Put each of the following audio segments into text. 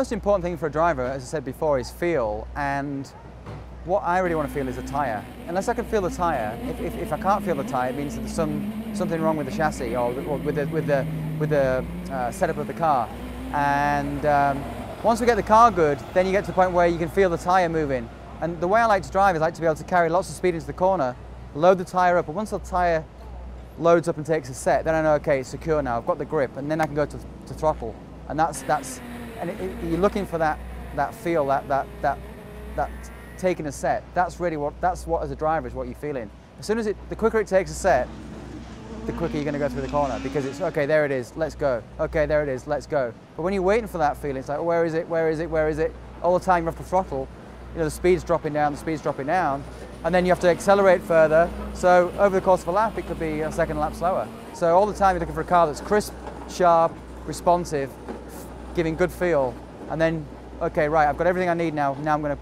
most important thing for a driver, as I said before, is feel, and what I really want to feel is the tyre. Unless I can feel the tyre, if I can't feel the tyre, it means that there's something wrong with the chassis or with the setup of the car. And once we get the car good, then you get to the point where you can feel the tyre moving. And the way I like to drive is I like to be able to carry lots of speed into the corner, load the tyre up, and once the tyre loads up and takes a set, then I know, okay, it's secure now, I've got the grip, and then I can go to throttle. And you're looking for that feel, that taking a set. That's really what as a driver is what you're feeling. As soon as the quicker it takes a set, the quicker you're going to go through the corner, because it's, okay, there it is, let's go. Okay, there it is, let's go. But when you're waiting for that feeling, it's like, oh, where is it, where is it, where is it? All the time you're off the throttle, you know, the speed's dropping down, and then you have to accelerate further. So over the course of a lap, it could be a second lap slower. So all the time you're looking for a car that's crisp, sharp, responsive, giving good feel, and then, okay, right, I've got everything I need now. Now I'm going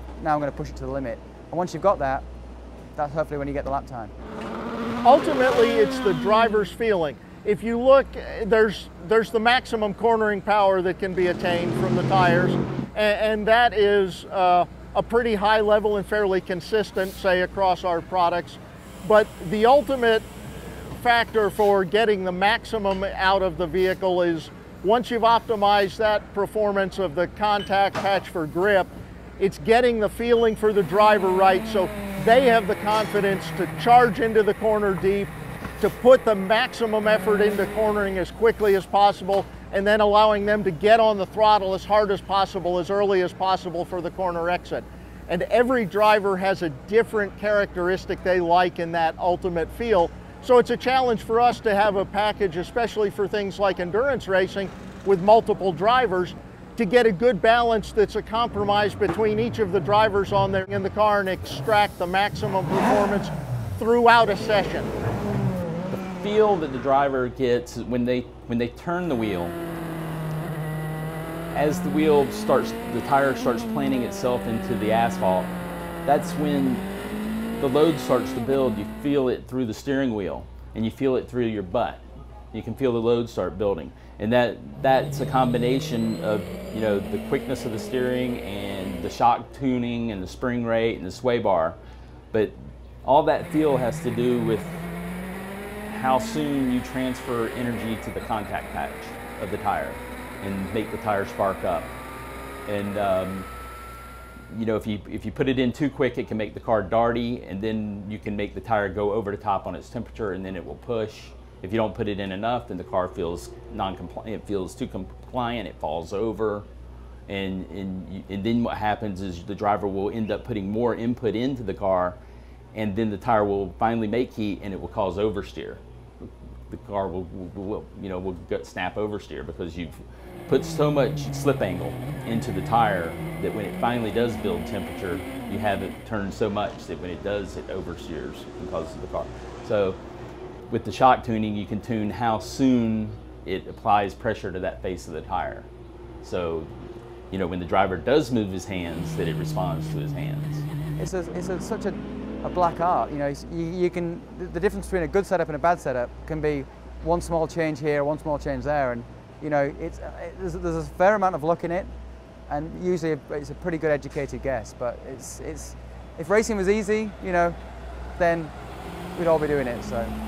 to push it to the limit. And once you've got that, that's hopefully when you get the lap time. Ultimately, it's the driver's feeling. If you look, there's the maximum cornering power that can be attained from the tires, and that is a pretty high level and fairly consistent, say, across our products. But the ultimate factor for getting the maximum out of the vehicle is, once you've optimized that performance of the contact, patch for grip, it's getting the feeling for the driver right, so they have the confidence to charge into the corner deep, to put the maximum effort into cornering as quickly as possible, and then allowing them to get on the throttle as hard as possible, as early as possible for the corner exit. And every driver has a different characteristic they like in that ultimate feel. So it's a challenge for us to have a package, especially for things like endurance racing with multiple drivers, to get a good balance that's a compromise between each of the drivers on there in the car and extract the maximum performance throughout a session. The feel that the driver gets when they turn the wheel, as the wheel starts, the tire starts planting itself into the asphalt, that's when the load starts to build. You feel it through the steering wheel, and you feel it through your butt. You can feel the load start building, and that's a combination of, you know, the quickness of the steering and the shock tuning and the spring rate and the sway bar. But all that feel has to do with how soon you transfer energy to the contact patch of the tire and make the tire spark up. And you know, if you put it in too quick, it can make the car darty, and then you can make the tire go over the top on its temperature, and then it will push. If you don't put it in enough, then the car feels non-compliant. It feels too compliant. It falls over, and then what happens is the driver will end up putting more input into the car, and then the tire will finally make heat, and it will cause oversteer. The car will snap oversteer because you've put so much slip angle into the tire that when it finally does build temperature, you have it turned so much that when it does, it oversteers and causes the car. So with the shock tuning, you can tune how soon it applies pressure to that face of the tire. So, you know, when the driver does move his hands, that it responds to his hands. It's such a black art, you know. The difference between a good setup and a bad setup can be one small change here, one small change there, and you know, there's a fair amount of luck in it, and usually it's a pretty good educated guess. But if racing was easy, you know, then we'd all be doing it. So.